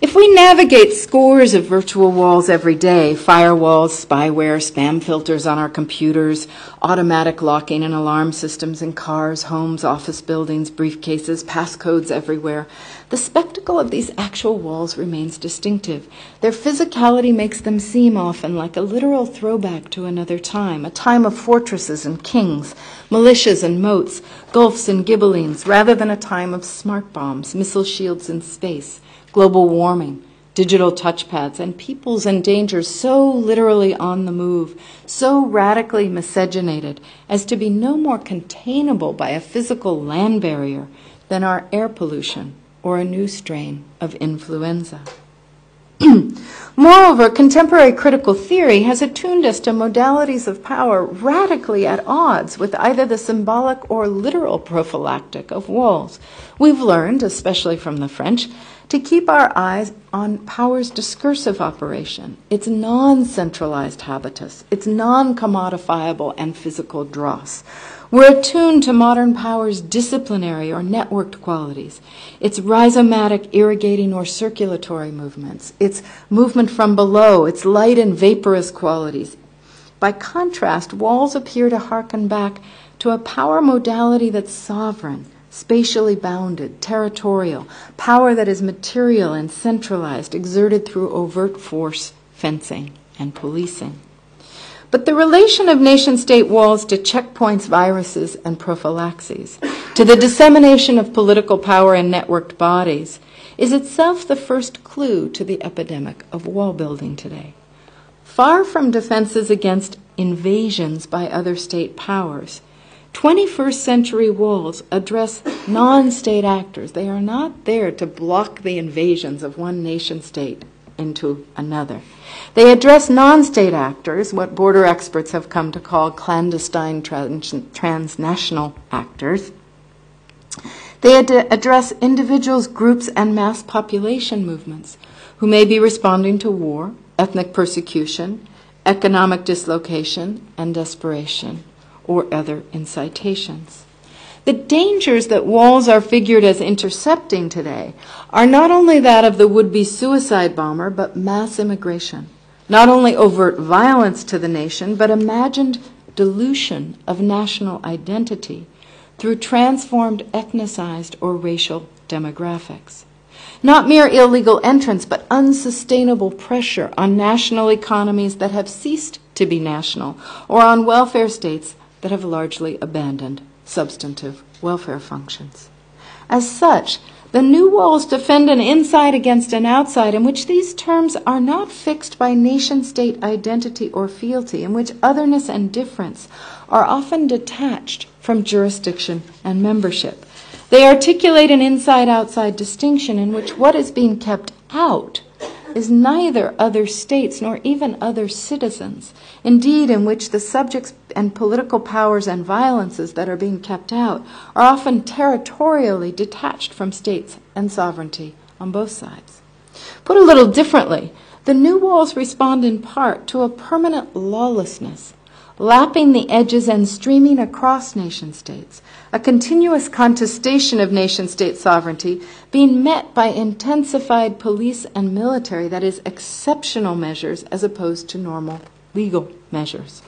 If we navigate scores of virtual walls every day, firewalls, spyware, spam filters on our computers, automatic locking and alarm systems in cars, homes, office buildings, briefcases, passcodes everywhere, the spectacle of these actual walls remains distinctive. Their physicality makes them seem often like a literal throwback to another time, a time of fortresses and kings, militias and moats, gulfs and gibelines, rather than a time of smart bombs, missile shields in space, global warming, digital touchpads, and peoples and dangers so literally on the move, so radically miscegenated as to be no more containable by a physical land barrier than our air pollution or a new strain of influenza. Moreover, contemporary critical theory has attuned us to modalities of power radically at odds with either the symbolic or literal prophylactic of walls. We've learned, especially from the French, to keep our eyes on power's discursive operation, its non-centralized habitus, its non-commodifiable and physical dross. We're attuned to modern power's disciplinary or networked qualities, its rhizomatic, irrigating, or circulatory movements, its movement from below, its light and vaporous qualities. By contrast, walls appear to harken back to a power modality that's sovereign, spatially bounded, territorial, power that is material and centralized, exerted through overt force, fencing, and policing. But the relation of nation-state walls to checkpoints, viruses, and prophylaxes, to the dissemination of political power in networked bodies, is itself the first clue to the epidemic of wall building today. Far from defenses against invasions by other state powers, 21st century walls address non-state actors. They are not there to block the invasions of one nation-state into another. They address non-state actors, what border experts have come to call clandestine transnational actors. They address individuals, groups, and mass population movements who may be responding to war, ethnic persecution, economic dislocation, and desperation, or other incitations. The dangers that walls are figured as intercepting today are not only that of the would-be suicide bomber, but mass immigration, not only overt violence to the nation, but imagined dilution of national identity through transformed ethnicized or racial demographics. Not mere illegal entrance, but unsustainable pressure on national economies that have ceased to be national, or on welfare states that have largely abandoned substantive welfare functions. As such, the new walls defend an inside against an outside in which these terms are not fixed by nation-state identity or fealty, in which otherness and difference are often detached from jurisdiction and membership. They articulate an inside-outside distinction in which what is being kept out is neither other states nor even other citizens, indeed in which the subjects and political powers and violences that are being kept out are often territorially detached from states and sovereignty on both sides. Put a little differently, the new walls respond in part to a permanent lawlessness, lapping the edges and streaming across nation-states, a continuous contestation of nation-state sovereignty being met by intensified police and military, that is, exceptional measures as opposed to normal legal measures.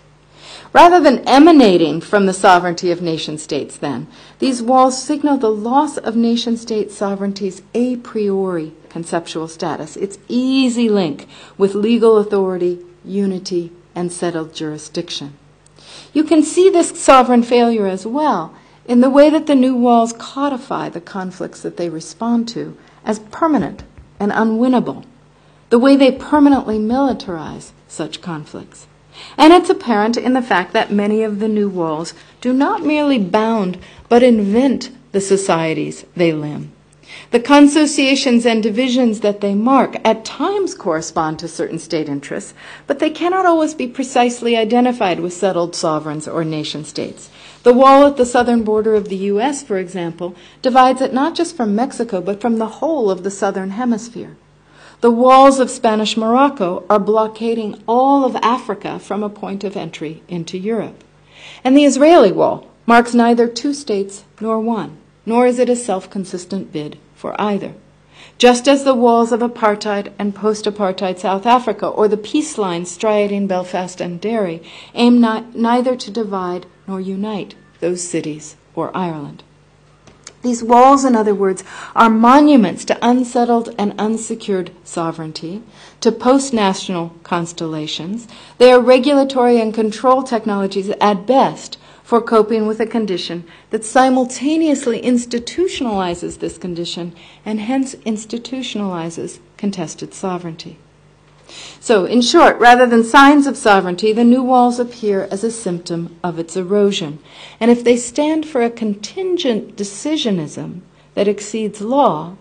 Rather than emanating from the sovereignty of nation-states, then, these walls signal the loss of nation-state sovereignty's a priori conceptual status, its easy link with legal authority, unity, and settled jurisdiction. You can see this sovereign failure as well in the way that the new walls codify the conflicts that they respond to as permanent and unwinnable, the way they permanently militarize such conflicts. And it's apparent in the fact that many of the new walls do not merely bound, but invent the societies they limb. The consociations and divisions that they mark at times correspond to certain state interests, but they cannot always be precisely identified with settled sovereigns or nation-states. The wall at the southern border of the U.S., for example, divides it not just from Mexico, but from the whole of the southern hemisphere. The walls of Spanish Morocco are blockading all of Africa from a point of entry into Europe. And the Israeli wall marks neither two states nor one, nor is it a self-consistent bid for either. just as the walls of apartheid and post-apartheid South Africa or the peace lines striating Belfast and Derry aim neither to divide nor unite those cities or Ireland. These walls, in other words, are monuments to unsettled and unsecured sovereignty, to post-national constellations. They are regulatory and control technologies at best for coping with a condition that simultaneously institutionalizes this condition and hence institutionalizes contested sovereignty. So, in short, rather than signs of sovereignty, the new walls appear as a symptom of its erosion. And if they stand for a contingent decisionism that exceeds law,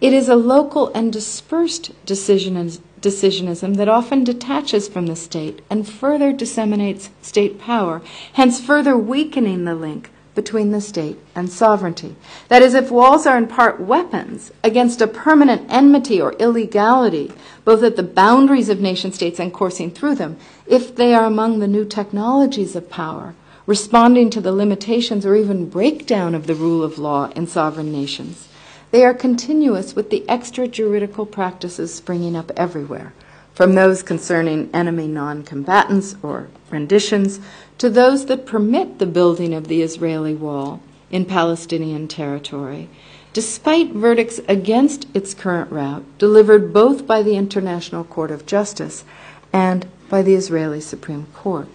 it is a local and dispersed decisionism that often detaches from the state and further disseminates state power, hence further weakening the link between the state and sovereignty. That is, if walls are in part weapons against a permanent enmity or illegality, both at the boundaries of nation-states and coursing through them, if they are among the new technologies of power, responding to the limitations or even breakdown of the rule of law in sovereign nations, they are continuous with the extrajuridical practices springing up everywhere, from those concerning enemy non-combatants or renditions to those that permit the building of the Israeli wall in Palestinian territory, despite verdicts against its current route delivered both by the International Court of Justice and by the Israeli Supreme Court.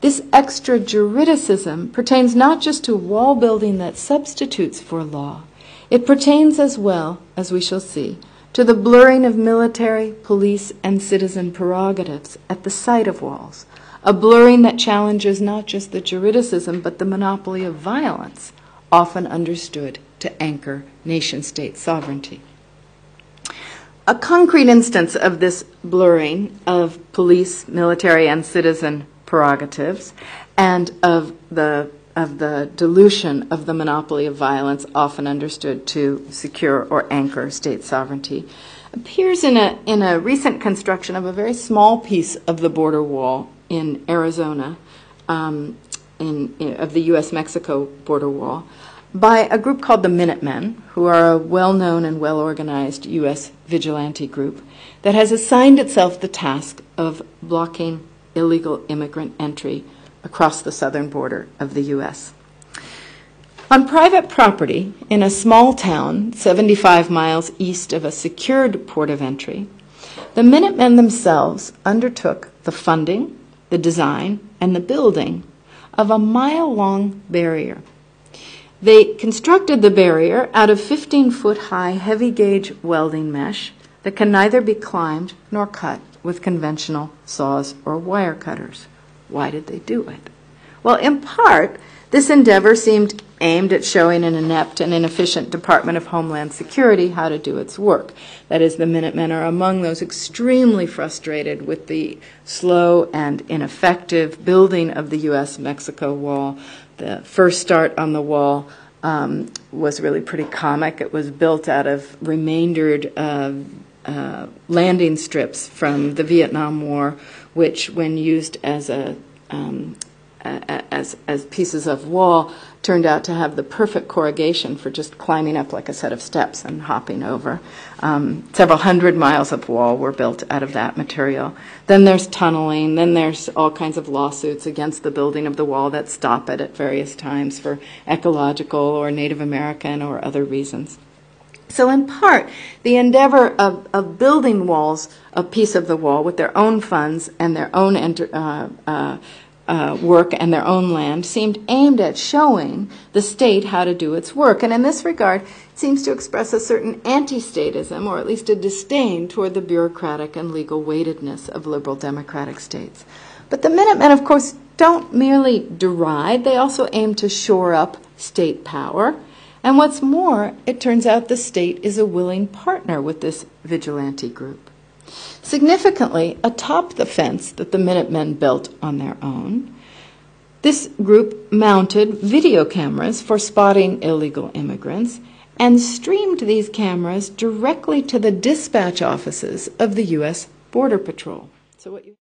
This extrajuridicism pertains not just to wall building that substitutes for law. It pertains as well, as we shall see, to the blurring of military, police, and citizen prerogatives at the site of walls, a blurring that challenges not just the juridicism but the monopoly of violence, often understood to anchor nation-state sovereignty. A concrete instance of this blurring of police, military, and citizen prerogatives and of the dilution of the monopoly of violence, often understood to secure or anchor state sovereignty, appears in a recent construction of a very small piece of the border wall in Arizona, of the U.S.-Mexico border wall, by a group called the Minutemen, who are a well-known and well-organized U.S. vigilante group that has assigned itself the task of blocking illegal immigrant entry across the southern border of the U.S. On private property in a small town 75 miles east of a secured port of entry, the Minutemen themselves undertook the funding, the design, and the building of a mile-long barrier. They constructed the barrier out of 15-foot-high heavy-gauge welding mesh that can neither be climbed nor cut with conventional saws or wire cutters. Why did they do it? Well, in part, this endeavor seemed aimed at showing an inept and inefficient Department of Homeland Security how to do its work. That is, the Minutemen are among those extremely frustrated with the slow and ineffective building of the U.S.-Mexico wall. The first start on the wall was really pretty comic. It was built out of remaindered landing strips from the Vietnam War, which, when used as pieces of wall, turned out to have the perfect corrugation for just climbing up like a set of steps and hopping over. Several hundred miles of wall were built out of that material. Then there's tunneling, then there's all kinds of lawsuits against the building of the wall that stop it at various times for ecological or Native American or other reasons. So in part, the endeavor of building walls, a piece of the wall, with their own funds and their own work and their own land, seemed aimed at showing the state how to do its work. And in this regard, it seems to express a certain anti-statism, or at least a disdain toward the bureaucratic and legal weightedness of liberal democratic states. But the Minutemen, of course, don't merely deride. They also aim to shore up state power. And what's more, it turns out the state is a willing partner with this vigilante group. Significantly, atop the fence that the Minutemen built on their own, this group mounted video cameras for spotting illegal immigrants and streamed these cameras directly to the dispatch offices of the U.S. Border Patrol. So what you